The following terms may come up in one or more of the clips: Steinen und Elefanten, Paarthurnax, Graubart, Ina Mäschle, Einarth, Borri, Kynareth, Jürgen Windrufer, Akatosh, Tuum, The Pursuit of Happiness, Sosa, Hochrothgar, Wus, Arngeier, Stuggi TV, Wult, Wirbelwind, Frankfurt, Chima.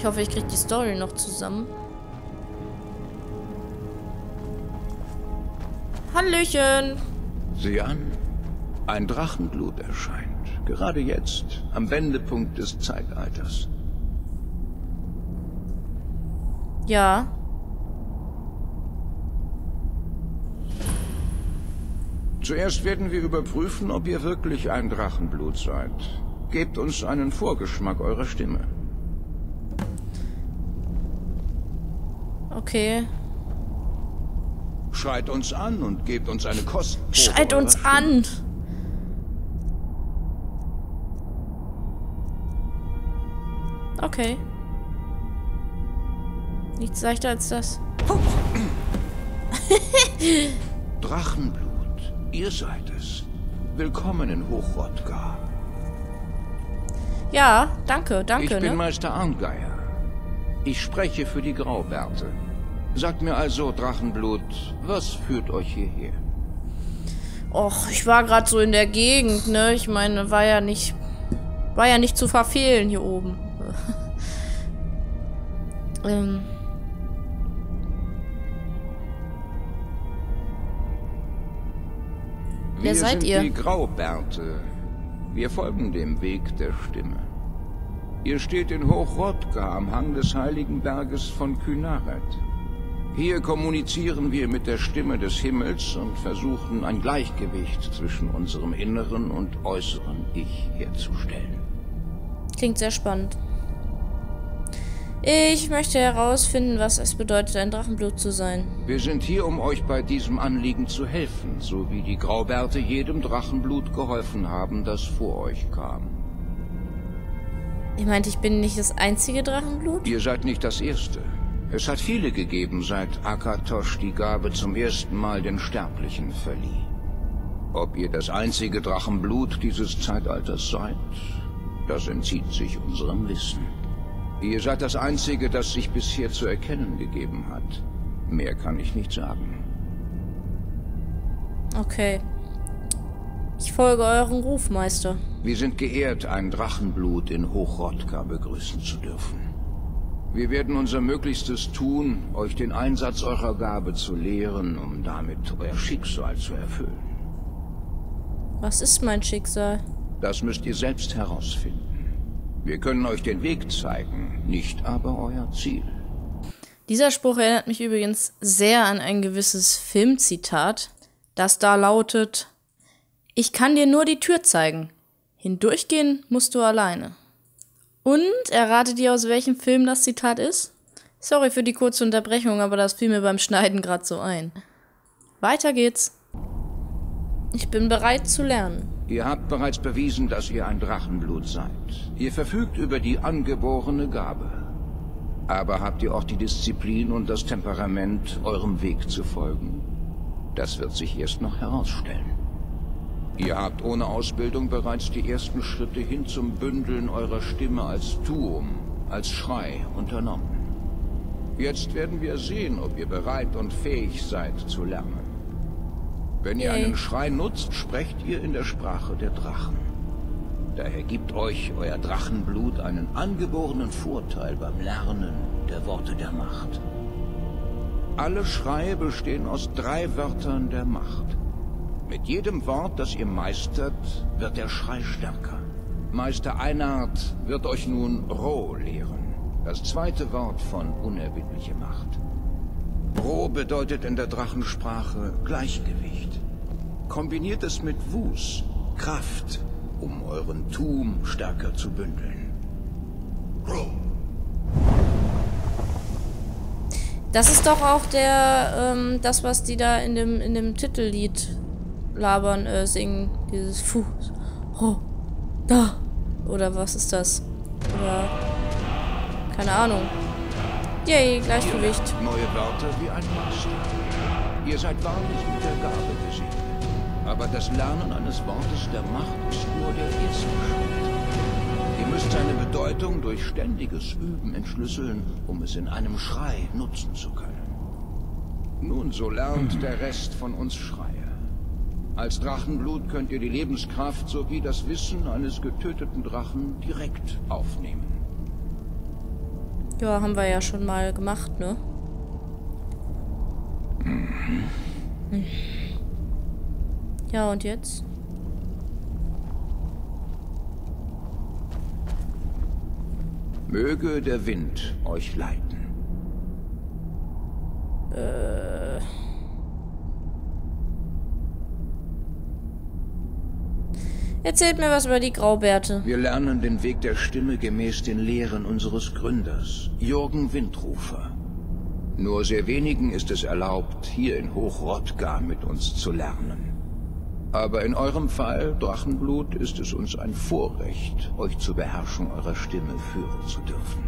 Ich hoffe, ich kriege die Story noch zusammen. Hallöchen! Sieh an, ein Drachenglut erscheint. Gerade jetzt, am Wendepunkt des Zeitalters. Ja. Zuerst werden wir überprüfen, ob ihr wirklich ein Drachenblut seid. Gebt uns einen Vorgeschmack eurer Stimme. Okay. Schreit uns an und gebt uns eine Kostprobe. Schreit uns an! Okay. Nichts leichter als das. Drachenblut. Ihr seid es. Willkommen in Hochrothgar. Ja, danke. Ich bin Meister Arngeier. Ich spreche für die Graubärte. Sagt mir also, Drachenblut, was führt euch hierher? Och, ich war gerade so in der Gegend, ne? Ich meine, war ja nicht zu verfehlen hier oben. Wer seid ihr? Wir sind die Graubärte. Wir folgen dem Weg der Stimme. Ihr steht in Hochrothgar am Hang des heiligen Berges von Kynareth. Hier kommunizieren wir mit der Stimme des Himmels und versuchen, ein Gleichgewicht zwischen unserem inneren und äußeren Ich herzustellen. Klingt sehr spannend. Ich möchte herausfinden, was es bedeutet, ein Drachenblut zu sein. Wir sind hier, um euch bei diesem Anliegen zu helfen, so wie die Graubärte jedem Drachenblut geholfen haben, das vor euch kam. Ich meinte, ich bin nicht das einzige Drachenblut? Ihr seid nicht das Erste. Es hat viele gegeben, seit Akatosh die Gabe zum ersten Mal den Sterblichen verlieh. Ob ihr das einzige Drachenblut dieses Zeitalters seid, das entzieht sich unserem Wissen. Ihr seid das Einzige, das sich bisher zu erkennen gegeben hat. Mehr kann ich nicht sagen. Okay. Ich folge eurem Ruf, Meister. Wir sind geehrt, ein Drachenblut in Hochrothgar begrüßen zu dürfen. Wir werden unser Möglichstes tun, euch den Einsatz eurer Gabe zu lehren, um damit euer Schicksal zu erfüllen. Was ist mein Schicksal? Das müsst ihr selbst herausfinden. Wir können euch den Weg zeigen, nicht aber euer Ziel. Dieser Spruch erinnert mich übrigens sehr an ein gewisses Filmzitat, das da lautet: Ich kann dir nur die Tür zeigen. Hindurchgehen musst du alleine. Und erratet ihr, aus welchem Film das Zitat ist? Sorry für die kurze Unterbrechung, aber das fiel mir beim Schneiden gerade so ein. Weiter geht's. Ich bin bereit zu lernen. Ihr habt bereits bewiesen, dass ihr ein Drachenblut seid. Ihr verfügt über die angeborene Gabe. Aber habt ihr auch die Disziplin und das Temperament, eurem Weg zu folgen? Das wird sich erst noch herausstellen. Ihr habt ohne Ausbildung bereits die ersten Schritte hin zum Bündeln eurer Stimme als Tuum, als Schrei unternommen. Jetzt werden wir sehen, ob ihr bereit und fähig seid zu lernen. Wenn ihr einen Schrei nutzt, sprecht ihr in der Sprache der Drachen. Daher gibt euch euer Drachenblut einen angeborenen Vorteil beim Lernen der Worte der Macht. Alle Schreie bestehen aus 3 Wörtern der Macht. Mit jedem Wort, das ihr meistert, wird der Schrei stärker. Meister Einarth wird euch nun Roh lehren, das zweite Wort von unerbittlicher Macht. Roh bedeutet in der Drachensprache Gleichgewicht. Kombiniert es mit Wus, Kraft, um euren Tum stärker zu bündeln. Roh. Das ist doch auch der, das, was die da in dem Titellied labern, singen. Dieses Fuß. Roh. Da. Oder was ist das? Oder. Keine Ahnung. Yay, Gleichgewicht. Neue Wörter wie ein Master. Ihr seid wahrlich mit der Gabe gesegnet. Aber das Lernen eines Wortes der Macht ist nur der erste Schritt. Ihr müsst seine Bedeutung durch ständiges Üben entschlüsseln, um es in einem Schrei nutzen zu können. Nun, so lernt der Rest von uns Schreie. Als Drachenblut könnt ihr die Lebenskraft sowie das Wissen eines getöteten Drachen direkt aufnehmen. Ja, haben wir ja schon mal gemacht, ne? Ja, und jetzt? Möge der Wind euch leiten. Erzählt mir was über die Graubärte. Wir lernen den Weg der Stimme gemäß den Lehren unseres Gründers, Jürgen Windrufer. Nur sehr wenigen ist es erlaubt, hier in Hochrothgar mit uns zu lernen. Aber in eurem Fall, Drachenblut, ist es uns ein Vorrecht, euch zur Beherrschung eurer Stimme führen zu dürfen.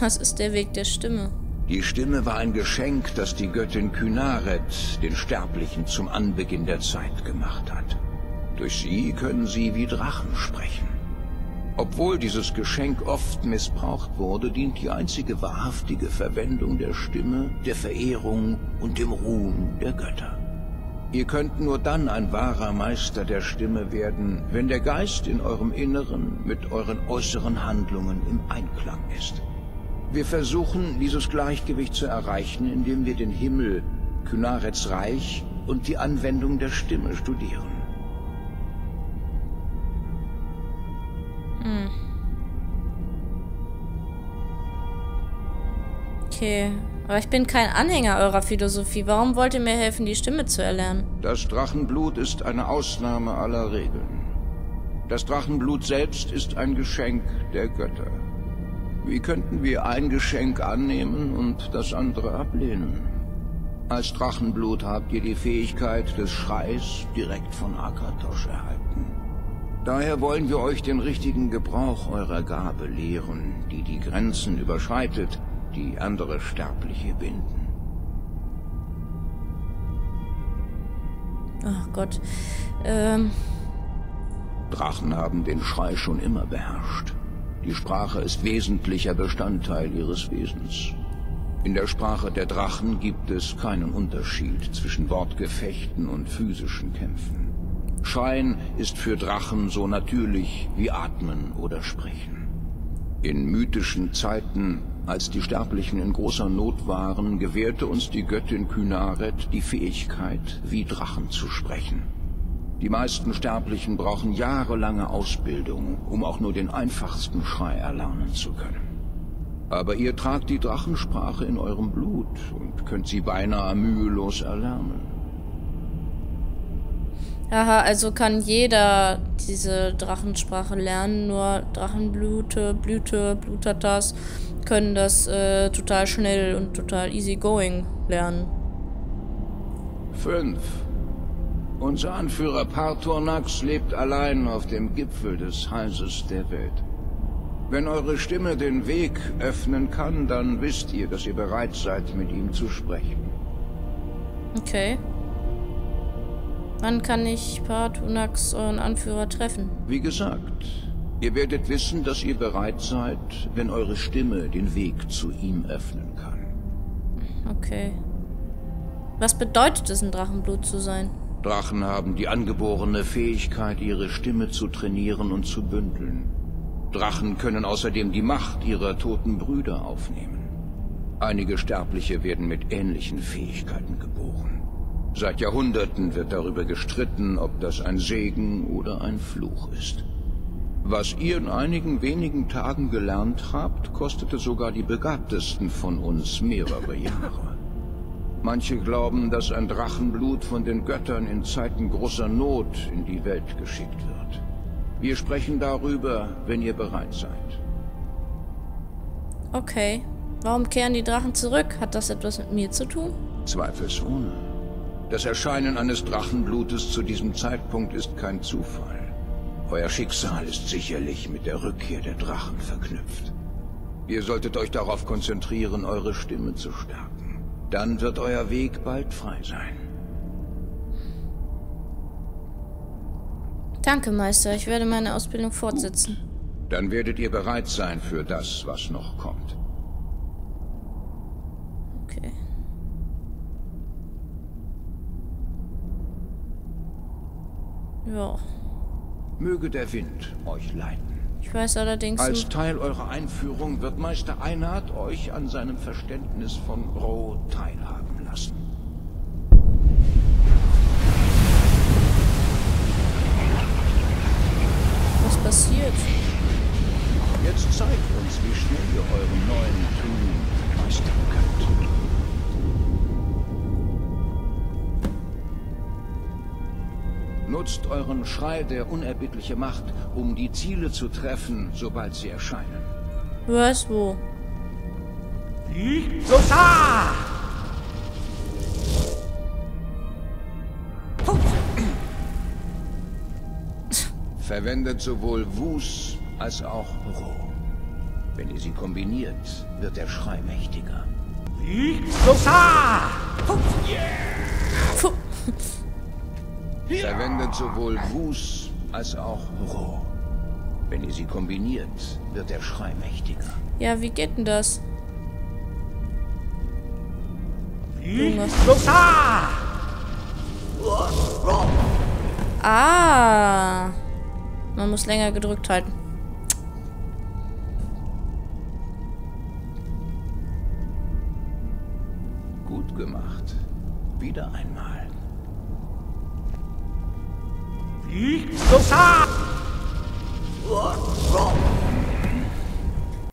Was ist der Weg der Stimme? Die Stimme war ein Geschenk, das die Göttin Kynareth den Sterblichen zum Anbeginn der Zeit gemacht hat. Durch sie können sie wie Drachen sprechen. Obwohl dieses Geschenk oft missbraucht wurde, dient die einzige wahrhaftige Verwendung der Stimme der Verehrung und dem Ruhm der Götter. Ihr könnt nur dann ein wahrer Meister der Stimme werden, wenn der Geist in eurem Inneren mit euren äußeren Handlungen im Einklang ist. Wir versuchen, dieses Gleichgewicht zu erreichen, indem wir den Himmel, Kynareths Reich und die Anwendung der Stimme studieren. Hm. Okay, aber ich bin kein Anhänger eurer Philosophie. Warum wollt ihr mir helfen, die Stimme zu erlernen? Das Drachenblut ist eine Ausnahme aller Regeln. Das Drachenblut selbst ist ein Geschenk der Götter. Wie könnten wir ein Geschenk annehmen und das andere ablehnen? Als Drachenblut habt ihr die Fähigkeit des Schreis direkt von Akatosh erhalten. Daher wollen wir euch den richtigen Gebrauch eurer Gabe lehren, die die Grenzen überschreitet, die andere Sterbliche binden. Ach Gott. Drachen haben den Schrei schon immer beherrscht. Die Sprache ist wesentlicher Bestandteil ihres Wesens. In der Sprache der Drachen gibt es keinen Unterschied zwischen Wortgefechten und physischen Kämpfen. Schreien ist für Drachen so natürlich wie Atmen oder Sprechen. In mythischen Zeiten, als die Sterblichen in großer Not waren, gewährte uns die Göttin Kynareth die Fähigkeit, wie Drachen zu sprechen. Die meisten Sterblichen brauchen jahrelange Ausbildung, um auch nur den einfachsten Schrei erlernen zu können. Aber ihr tragt die Drachensprache in eurem Blut und könnt sie beinahe mühelos erlernen. Aha, also kann jeder diese Drachensprache lernen, nur Blutatas können das total schnell und total easygoing lernen. 5. Unser Anführer Paarthurnax lebt allein auf dem Gipfel des Heises der Welt. Wenn eure Stimme den Weg öffnen kann, dann wisst ihr, dass ihr bereit seid, mit ihm zu sprechen. Okay. Wann kann ich Paarthurnax, euren Anführer, treffen? Wie gesagt, ihr werdet wissen, dass ihr bereit seid, wenn eure Stimme den Weg zu ihm öffnen kann. Okay. Was bedeutet es, ein Drachenblut zu sein? Drachen haben die angeborene Fähigkeit, ihre Stimme zu trainieren und zu bündeln. Drachen können außerdem die Macht ihrer toten Brüder aufnehmen. Einige Sterbliche werden mit ähnlichen Fähigkeiten geboren. Seit Jahrhunderten wird darüber gestritten, ob das ein Segen oder ein Fluch ist. Was ihr in einigen wenigen Tagen gelernt habt, kostete sogar die Begabtesten von uns mehrere Jahre. Manche glauben, dass ein Drachenblut von den Göttern in Zeiten großer Not in die Welt geschickt wird. Wir sprechen darüber, wenn ihr bereit seid. Okay. Warum kehren die Drachen zurück? Hat das etwas mit mir zu tun? Zweifelsohne. Das Erscheinen eines Drachenblutes zu diesem Zeitpunkt ist kein Zufall. Euer Schicksal ist sicherlich mit der Rückkehr der Drachen verknüpft. Ihr solltet euch darauf konzentrieren, eure Stimme zu stärken. Dann wird euer Weg bald frei sein. Danke, Meister. Ich werde meine Ausbildung fortsetzen. Gut. Dann werdet ihr bereit sein für das, was noch kommt. Okay. Ja. Möge der Wind euch leiten. Ich weiß allerdings nicht. Als Teil eurer Einführung wird Meister Einarth euch an seinem Verständnis von Roh teilhaben lassen. Was passiert? Jetzt zeigt uns, wie schnell ihr euren neuen Tun meistern könnt. Nutzt euren Schrei der unerbittliche Macht, um die Ziele zu treffen, sobald sie erscheinen. Was, wo? Sosa! Verwendet sowohl Wus als auch Roh. Wenn ihr sie kombiniert, wird der Schrei mächtiger. Sosa! Verwendet sowohl Wus als auch Roh. Wenn ihr sie kombiniert, wird der Schrei mächtiger. Ja, wie geht denn das? Ah! Man muss länger gedrückt halten. Gut gemacht. Wieder einmal.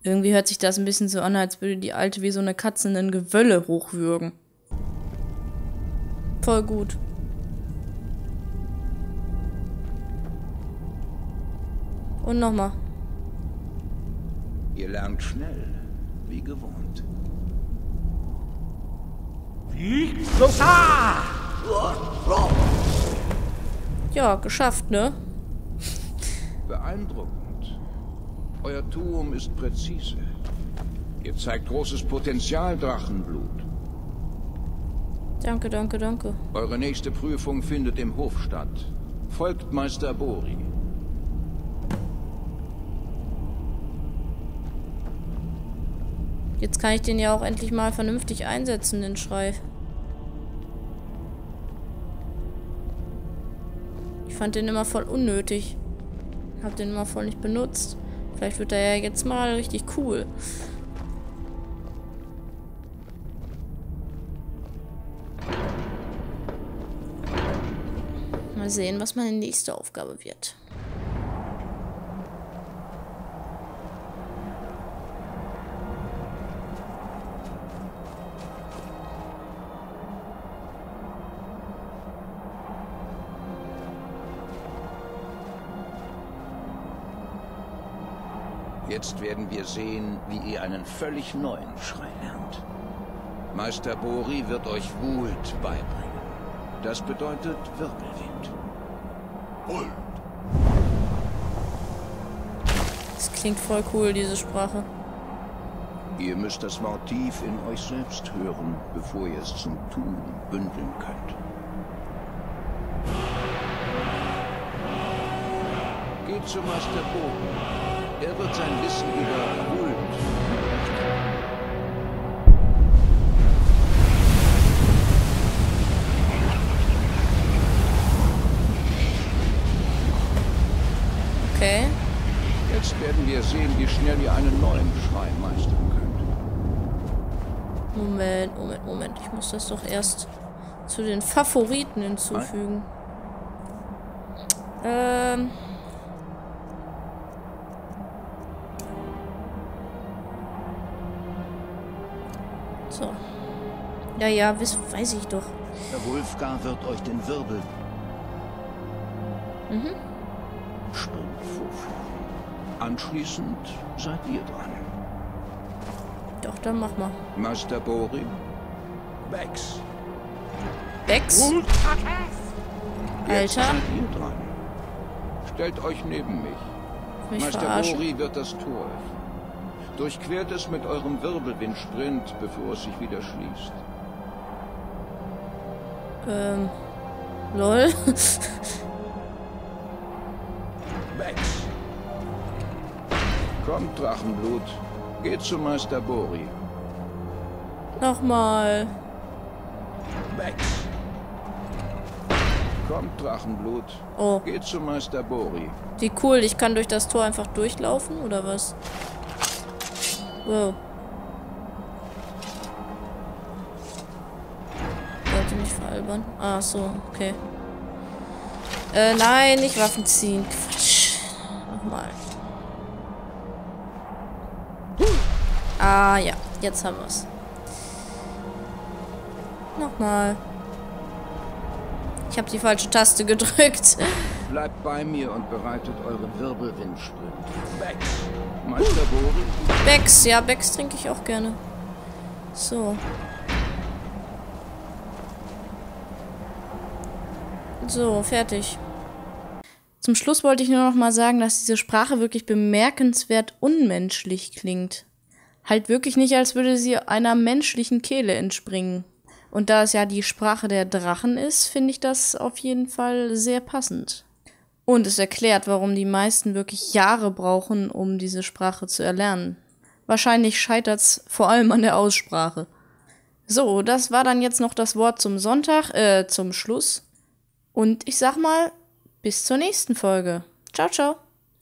Irgendwie hört sich das ein bisschen so an, als würde die Alte wie so eine Katze in ein Gewölle hochwürgen. Voll gut. Und nochmal. Ihr lernt schnell, wie gewohnt. Ja, geschafft, ne? Beeindruckend. Euer Turm ist präzise. Ihr zeigt großes Potenzial, Drachenblut. Danke, danke, danke. Eure nächste Prüfung findet im Hof statt. Folgt Meister Borri. Jetzt kann ich den ja auch endlich mal vernünftig einsetzen, den Schrei. Ich fand den immer voll unnötig. Hab den immer voll nicht benutzt. Vielleicht wird er ja jetzt mal richtig cool. Mal sehen, was meine nächste Aufgabe wird. Jetzt werden wir sehen, wie ihr einen völlig neuen Schrei lernt. Meister Borri wird euch Wult beibringen. Das bedeutet Wirbelwind. Wult. Das klingt voll cool, diese Sprache. Ihr müsst das Wort tief in euch selbst hören, bevor ihr es zum Tun bündeln könnt. Geht zu Meister Borri. Er wird sein Wissen über Wult. Okay. Jetzt werden wir sehen, wie schnell ihr einen neuen Schrei meistern könnt. Moment, Moment, Moment. Ich muss das doch erst zu den Favoriten hinzufügen. So. Ja, ja, weiß ich doch. Der Wolfgar wird euch den Wirbel. Mhm. Springt vor. Anschließend seid ihr dran. Doch, dann mach mal. Meister Borri. Bex. Bex? Alter. Seid ihr dran. Stellt euch neben mich. Meister Borri wird das Tor öffnen. Durchquert es mit eurem Wirbelwind-Sprint, bevor es sich wieder schließt. Lol. Bex. Kommt, Drachenblut. Geht zu Meister Borri. Nochmal. Bex. Kommt, Drachenblut. Oh. Geht zu Meister Borri. Wie cool, ich kann durch das Tor einfach durchlaufen, oder was? Wow. Wollte mich veralbern. Ah, so, okay. Nein, nicht Waffen ziehen. Quatsch. Nochmal. Ah, ja. Jetzt haben wir's. Nochmal. Ich habe die falsche Taste gedrückt. Bleibt bei mir und bereitet euren Wirbelwindsprung. Becks. Meister Borri. Becks. Ja, Becks trinke ich auch gerne. So. So, fertig. Zum Schluss wollte ich nur noch mal sagen, dass diese Sprache wirklich bemerkenswert unmenschlich klingt. Halt wirklich nicht, als würde sie einer menschlichen Kehle entspringen. Und da es ja die Sprache der Drachen ist, finde ich das auf jeden Fall sehr passend. Und es erklärt, warum die meisten wirklich Jahre brauchen, um diese Sprache zu erlernen. Wahrscheinlich scheitert's vor allem an der Aussprache. So, das war dann jetzt noch das Wort zum Sonntag, zum Schluss. Und ich sag mal, bis zur nächsten Folge. Ciao, ciao.